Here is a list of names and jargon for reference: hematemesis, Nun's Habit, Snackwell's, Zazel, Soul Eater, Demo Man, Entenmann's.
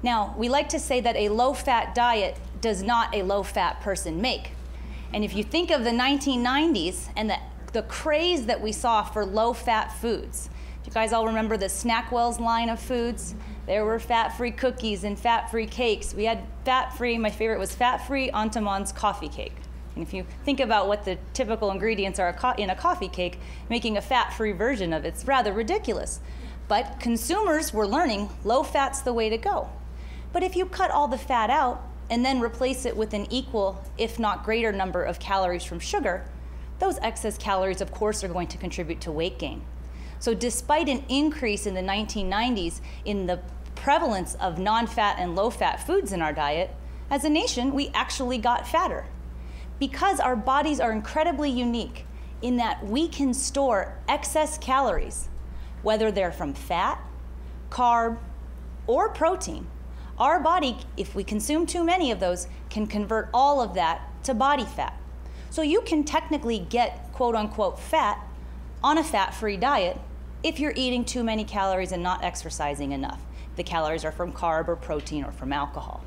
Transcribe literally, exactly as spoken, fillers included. Now, we like to say that a low-fat diet does not a low-fat person make. And if you think of the nineteen nineties and the, the craze that we saw for low-fat foods, you guys all remember the Snackwell's line of foods? There were fat-free cookies and fat-free cakes. We had fat-free, my favorite was fat-free Entenmann's coffee cake. And if you think about what the typical ingredients are in a coffee cake, making a fat-free version of it's rather ridiculous. But consumers were learning low fat's the way to go. But if you cut all the fat out and then replace it with an equal, if not greater, number of calories from sugar, those excess calories, of course, are going to contribute to weight gain. So despite an increase in the nineteen nineties in the prevalence of non-fat and low-fat foods in our diet, as a nation, we actually got fatter. Because our bodies are incredibly unique in that we can store excess calories, whether they're from fat, carb, or protein. Our body, if we consume too many of those, can convert all of that to body fat. So you can technically get quote-unquote fat on a fat-free diet if you're eating too many calories and not exercising enough. The calories are from carb or protein or from alcohol.